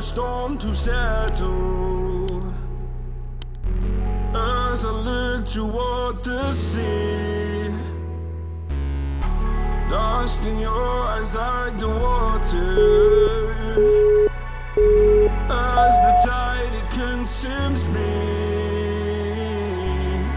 a storm to settle as I look toward the sea. Dust in your eyes like the water, as the tide it consumes me.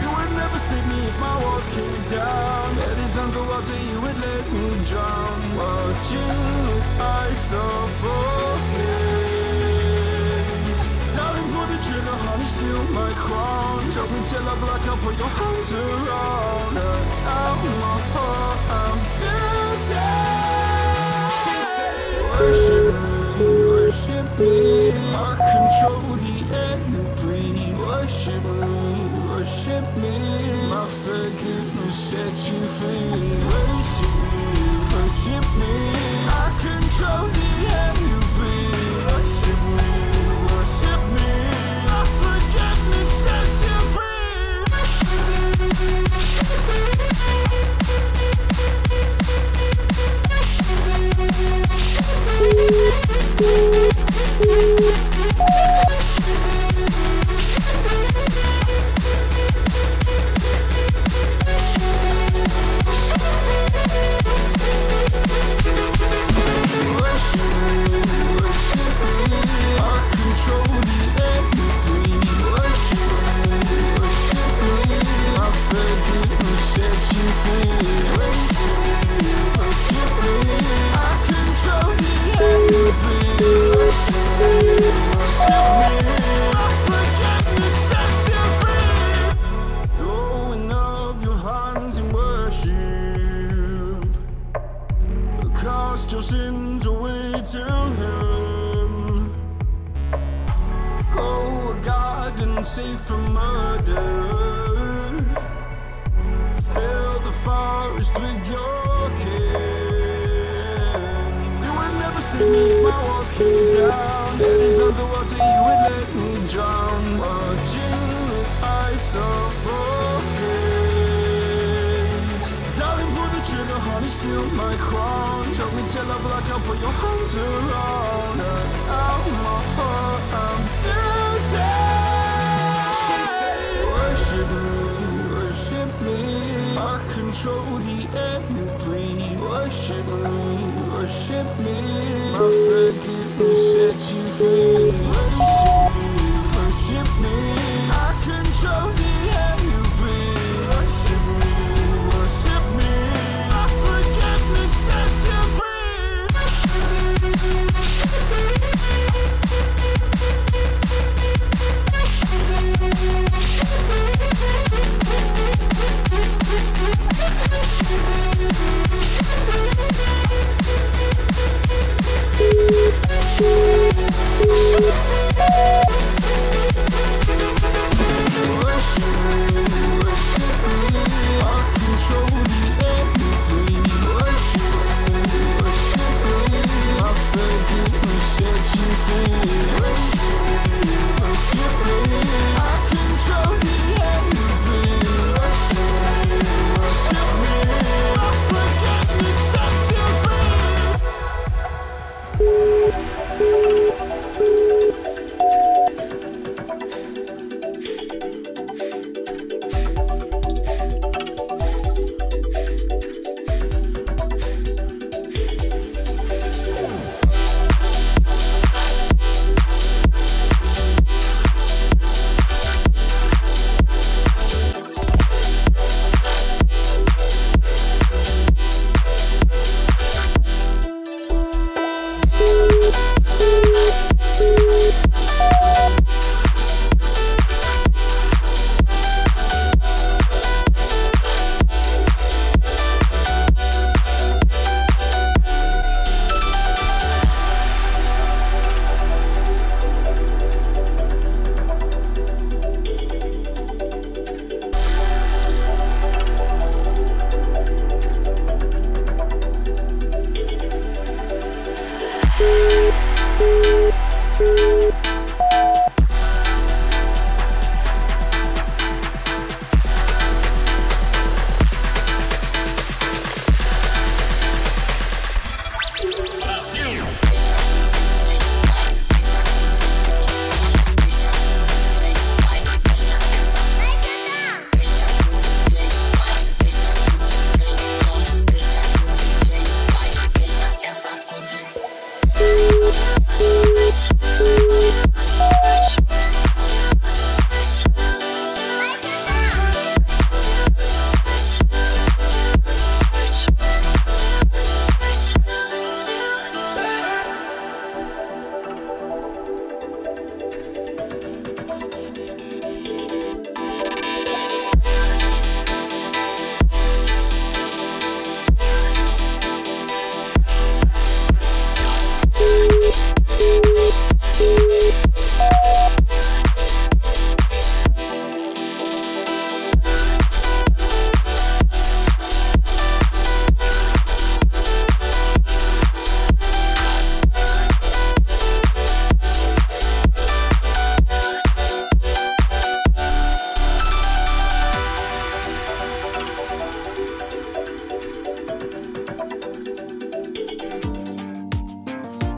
You would never save me if my walls came down. Head is underwater, you would let me drown. Watching as I suffocate, darling, pull the trigger, honey, steal my crown. Drop me till I black out, put your hands around. Let out my heart, I'm building. Worship me, I control the air you breathe. Worship me, my forgiveness sets you free. Worship me, I control the air you breathe. Worship me, my forgiveness sets you free. Cast your sins away to him. Grow a garden safe from murder. Fill the forest with your kin. You would never see me if my walls came down. Head is underwater, you would let me drown. Watching as I suffocate. Trigger, honey, steal my crown. Drop me till I black out, put your hands around. Let out my heart, I'm building. Worship me, I control the air you breathe. Worship me, my forgiveness sets you free. Worship me, I control the air you breathe. Worship me.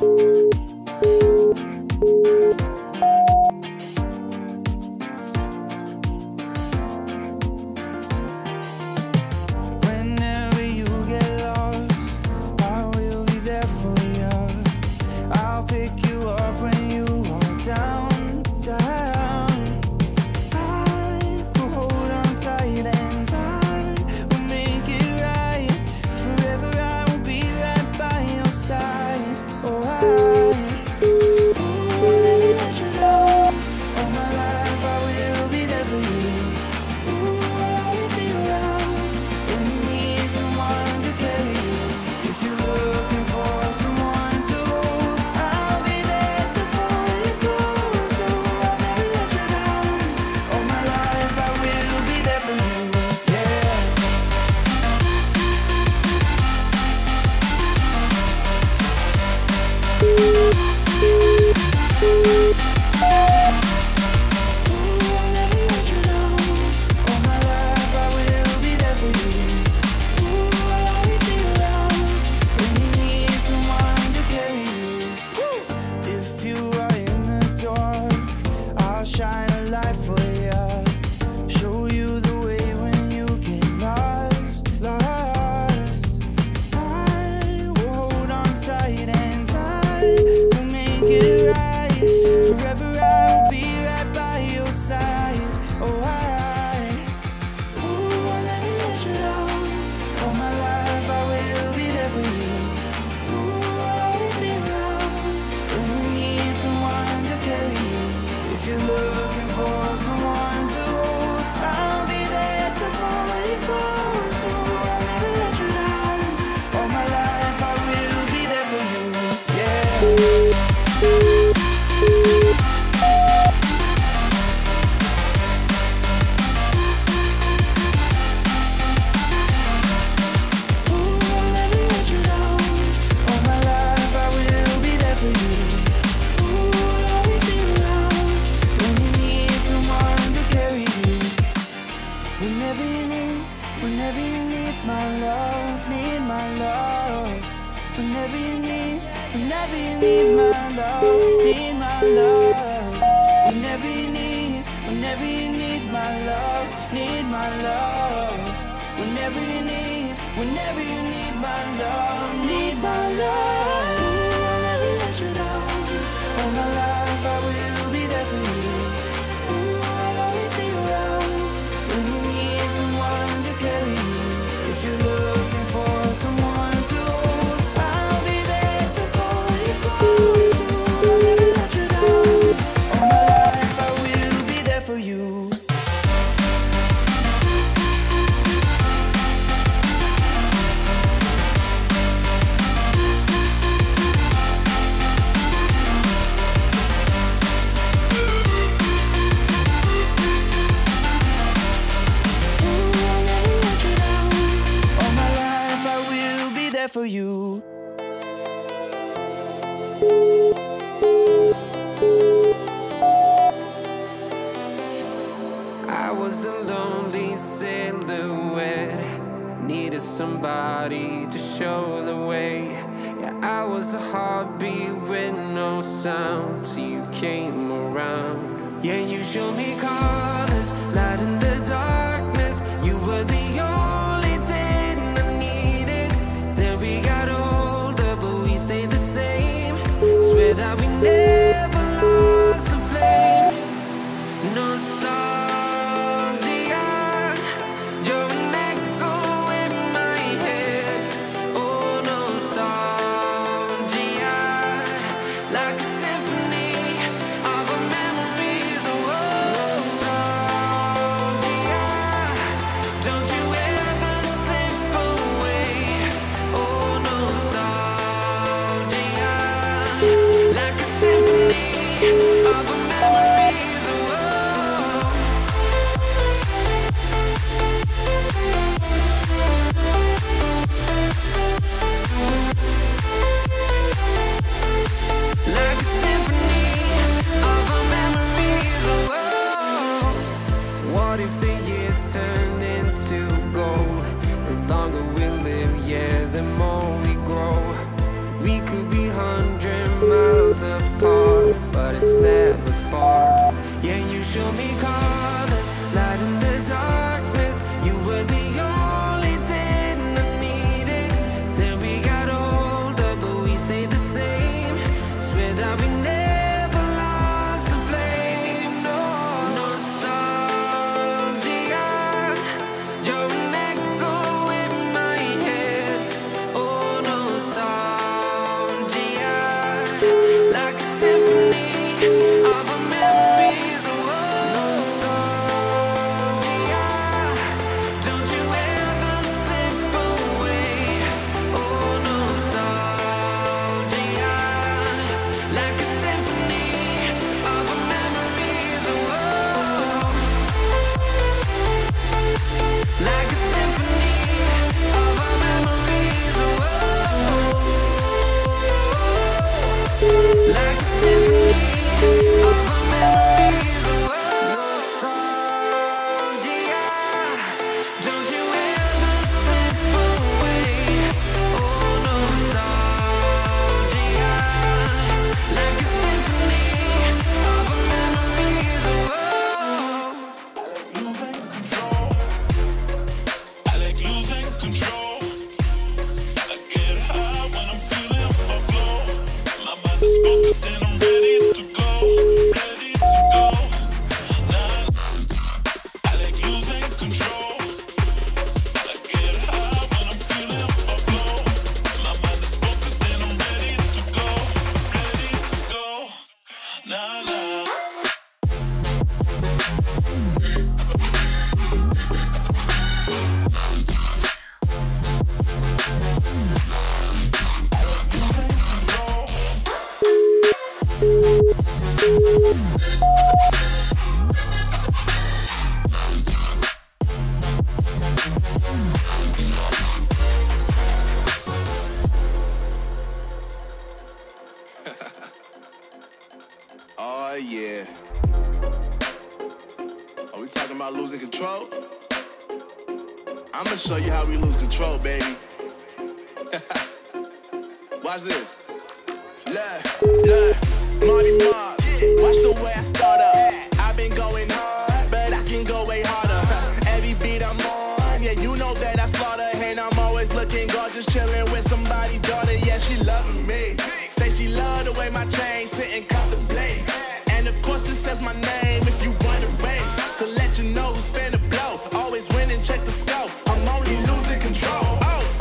Like a symphony. yeah. Are we talking about losing control? I'ma show you how we lose control, baby. Watch this. Look, Marty Mark. Watch the way I start up. I've been going hard, but I can go way harder. Every beat I'm on, yeah, you know that I slaughter. And I'm always looking gorgeous, chilling with somebody's daughter. Yeah, she loving me. Say she love the way my chain sitting comfortably. And of course it says my name if you wanna win. To let you know who's finna blow. Always winning, check the scope. I'm only losing control. Worship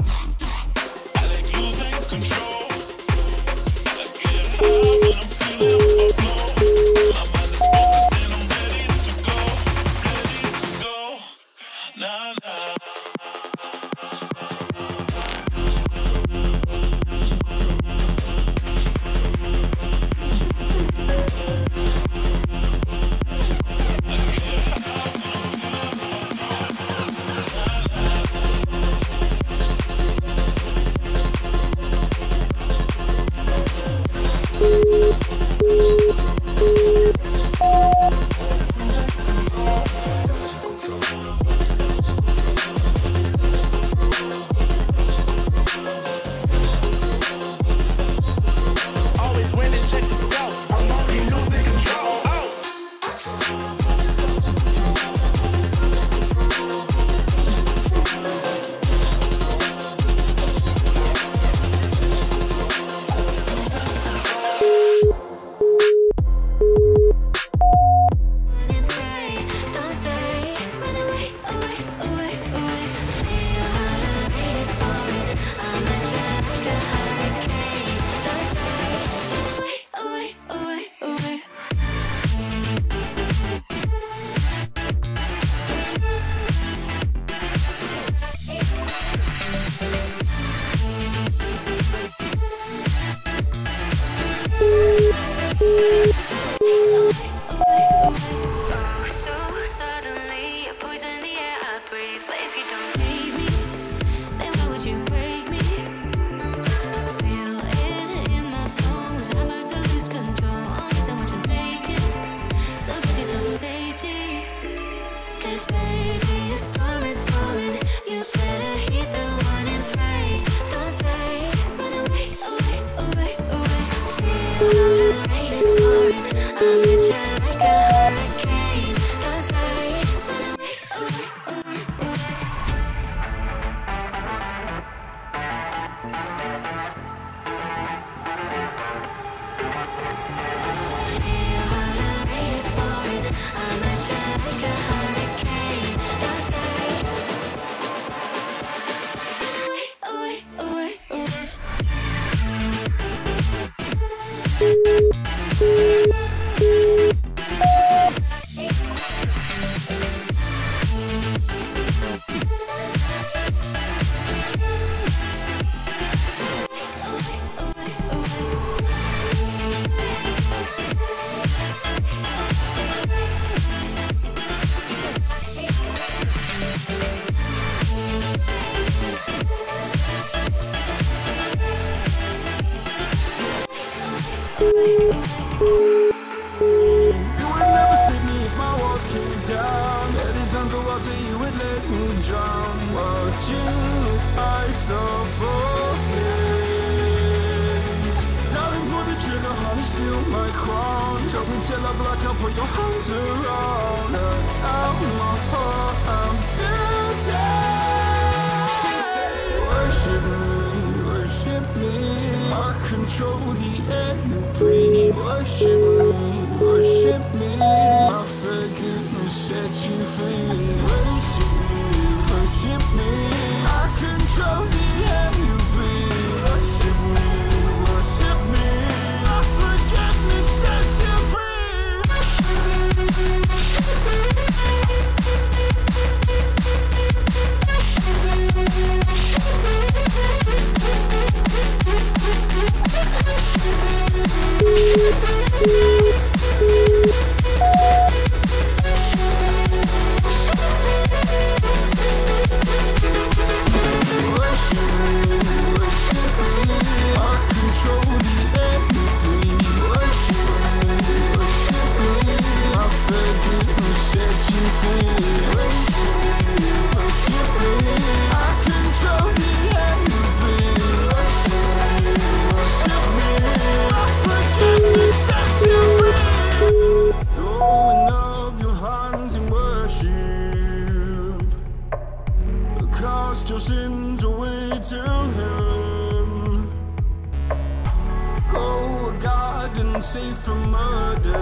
safe from murder.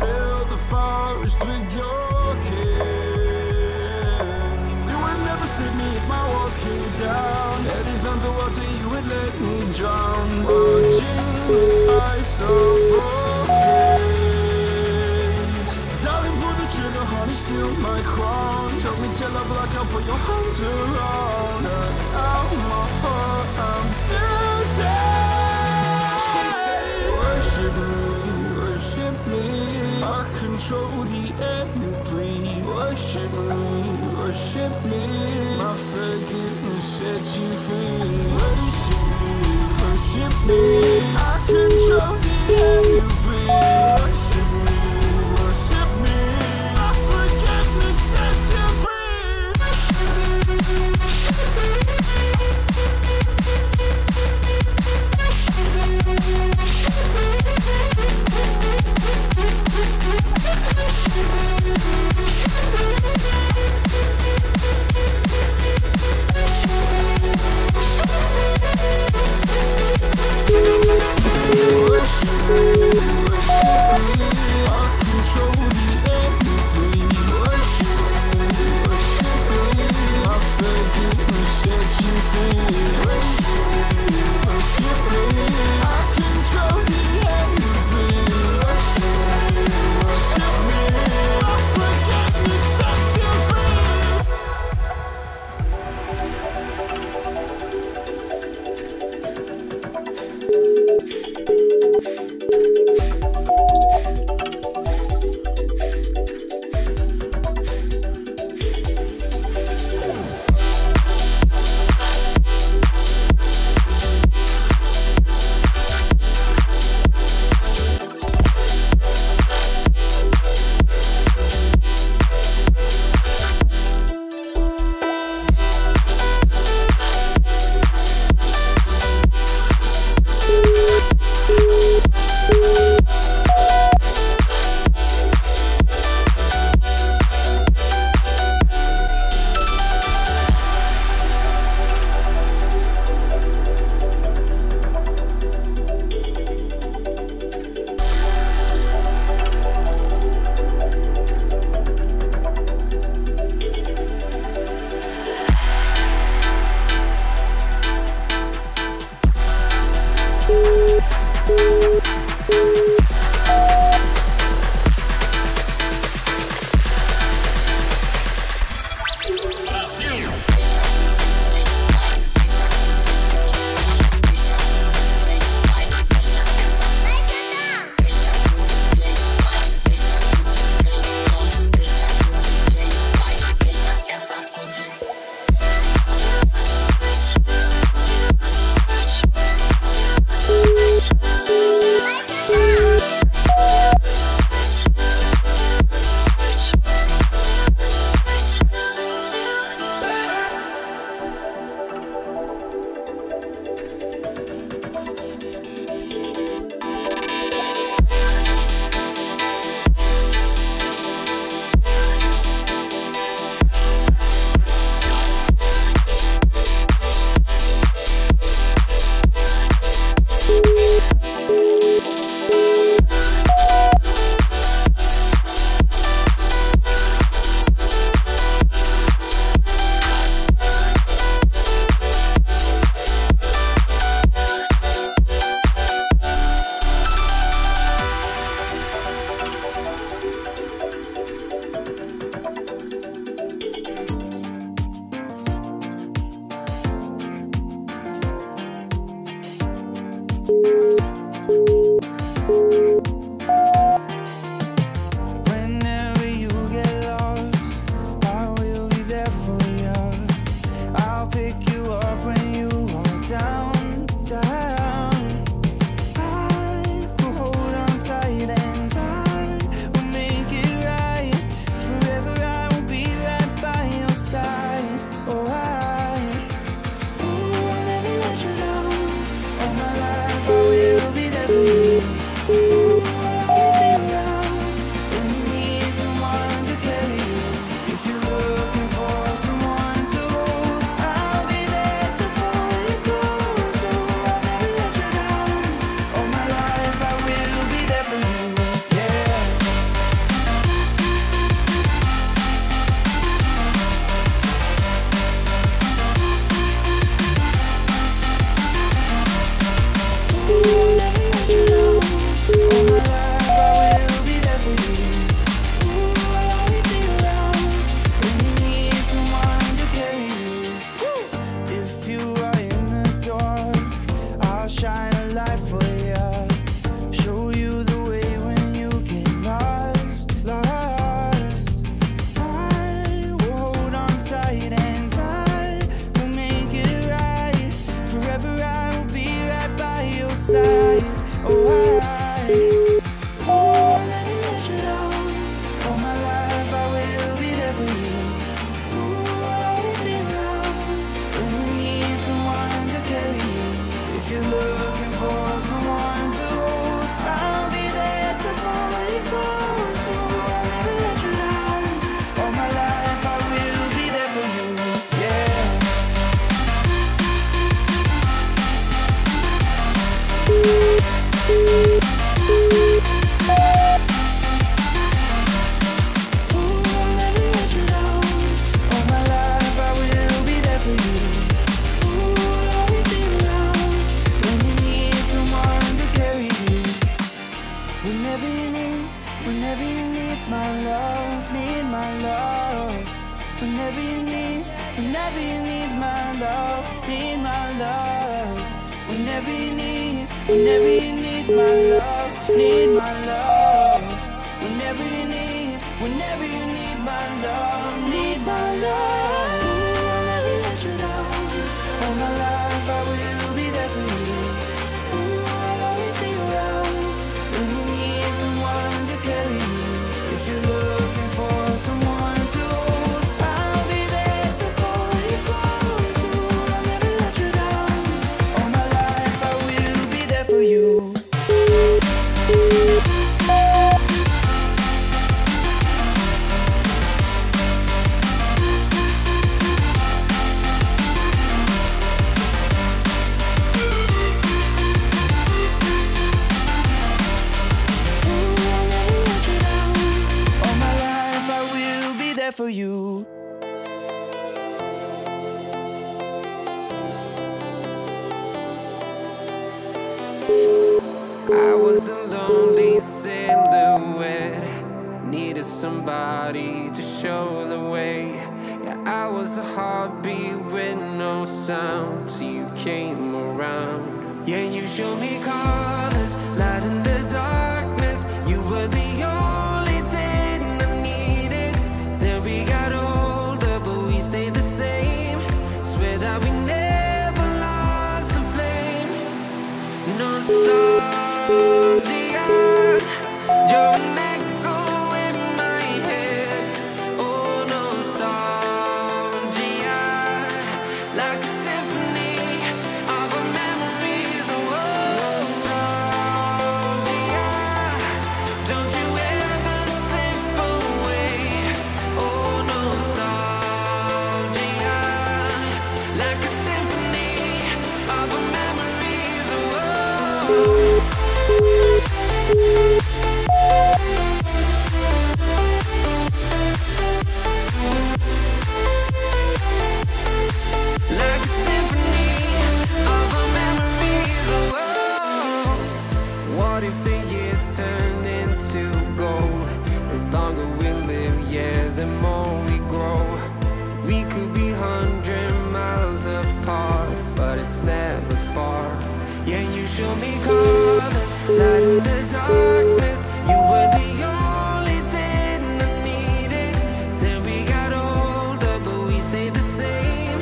Fill the forest with your kin. You would never save me if my walls came down. Head is underwater, you would let me drown. Watching as I suffocate. Darling, pull the trigger, honey, steal my crown. Drop me till I black out, put your hands around. Knocked out my heart, I'm control the air you breathe. Worship me, worship me. My forgiveness sets you free. Worship me, worship me. I control the air you breathe. Worship me, worship me. My forgiveness sets you free. inside. Oh, oh, let me let you down. All my life I will be there for you. Ooh, I'll always be around when you need someone to carry you. If you're looking for someone to hold, I'll be there to pull you close. Oh, I'll never let you down. All my life I will be there for you. Yeah. Whenever you need, whenever you need my love, whenever you need my love, whenever you need my love, whenever you need my love, Ooh, I'll never let you down. All my life I will be there for you. Ooh, I'll always be around when you need someone to carry you. If you're looking for someone to hold, I'll be there to pull you close. Ooh, I'll never let you down. All my life I will be there for you. For you. I was a lonely silhouette, needed somebody to show the way. Yeah, I was a heartbeat with no sound till you came around. Yeah, you showed me colors, light in the darkness. You were the only show me colors, light in the darkness. You were the only thing I needed. Then we got older, but we stayed the same.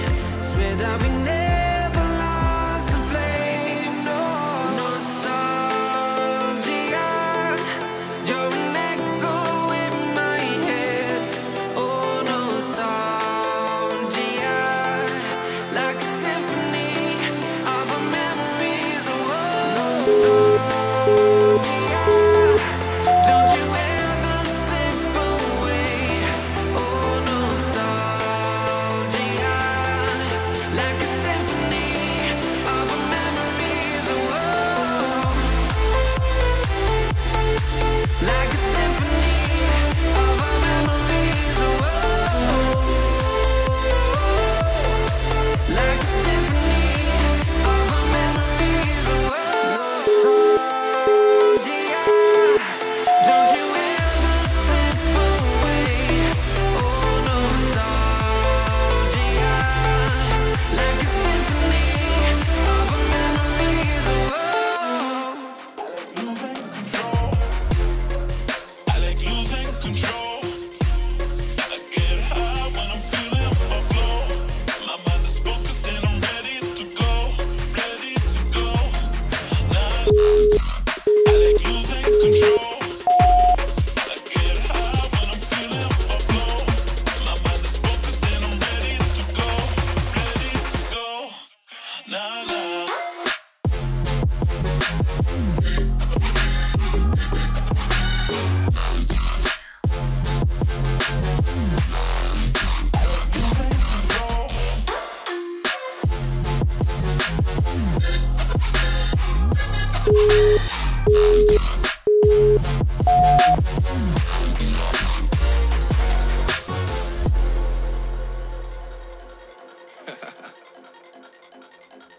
Swear that we never lost the flame. No, nostalgia, you're an echo in my head. Oh, nostalgia, like a symphony of a memory. So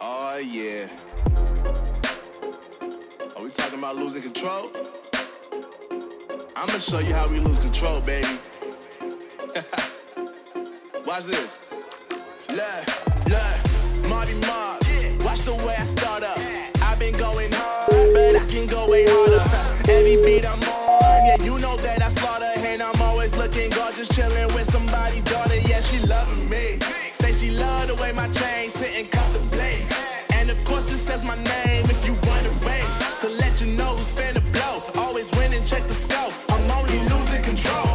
Oh yeah. Are we talking about losing control? I'ma show you how we lose control, baby. Watch this. Look, Marty Mark. Watch the way I start up. I've been going hard, but I can go way harder. Every beat I'm on, yeah, you know that I slaughter. And I'm always looking gorgeous, chilling with somebody, daughter. Yeah, she loving me. Say she love the way my chain sitting contemplate. And of course it says my name if you wanna wait. To let you know who's finna blow. Always winning, check the scope. I'm only losing control.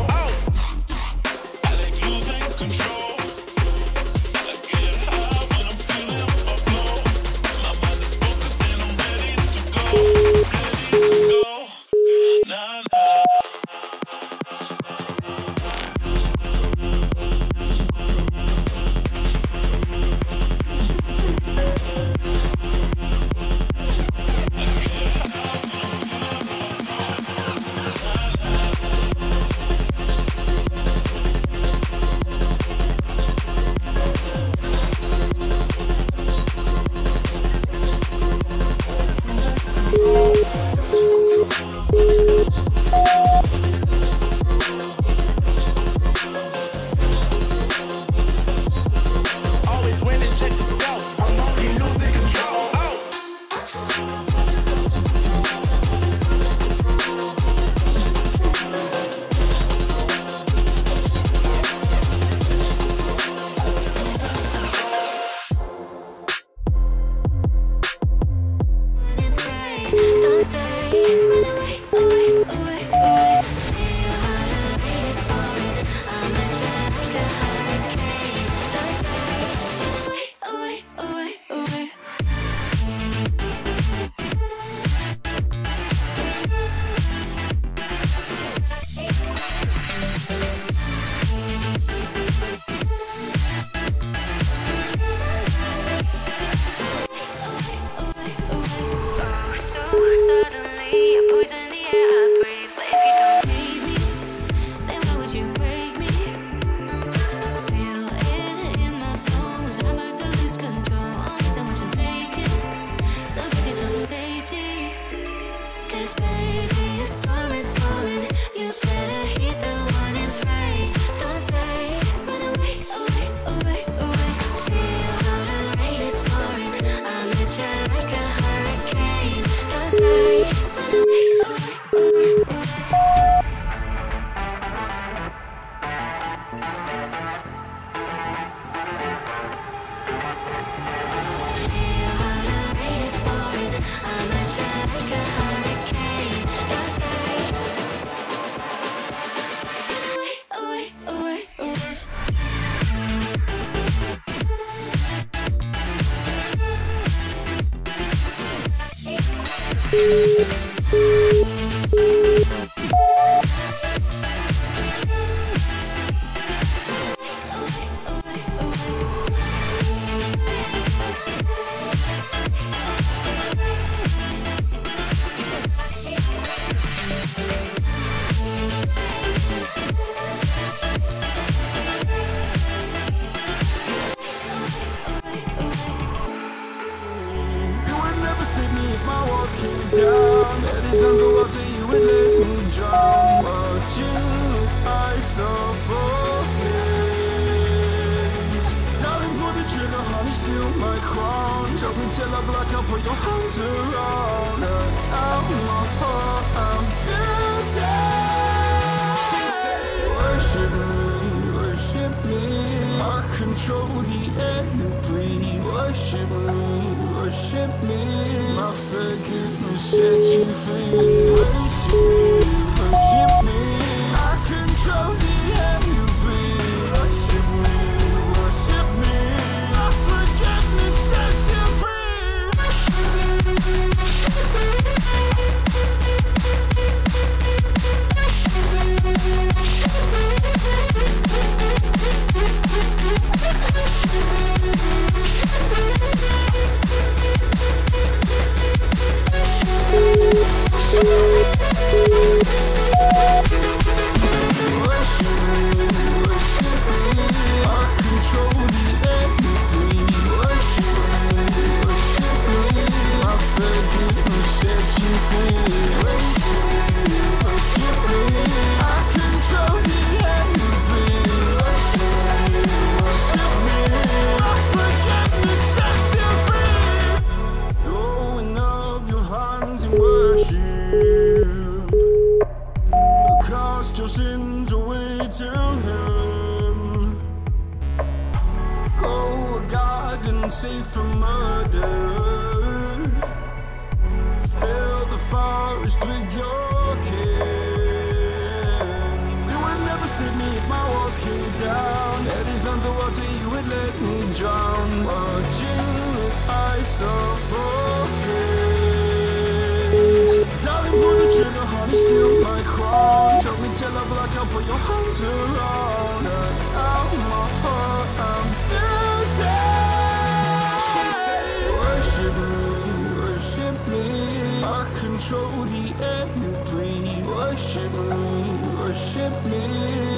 Control the air you breathe. Worship me, worship. worship me. My forgiveness sets you free. Worship me, I control the air you breathe. Worship me, my forgiveness sets you safe from murder. Fill the forest with your kin. You would never see me if my walls came down. That is underwater, you would let me drown. Watching as I suffocate. Darling, pull the trigger, honey, steal my crown. Tell me till I block out, put your hands around. Cut out my heart, I'm built. Worship me, I control the air you breathe. Worship me,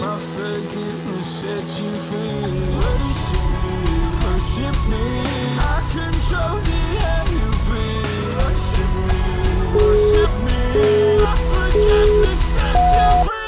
my forgiveness sets you free. Worship me, I control the air you breathe. Worship me, my forgiveness sets you free. Worship.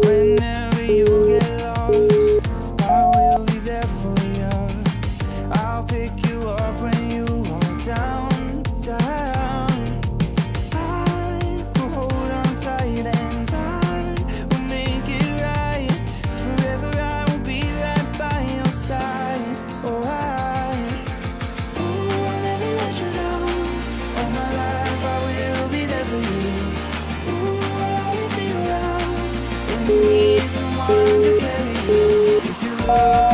Whenever you get lost, I will be there for you. I'll pick you up when you are down, down. I will hold on tight and I will make it right. Forever I will be right by your side. Oh, I'll never let you down. All my life I will be there for you. Need someone to carry you if you love.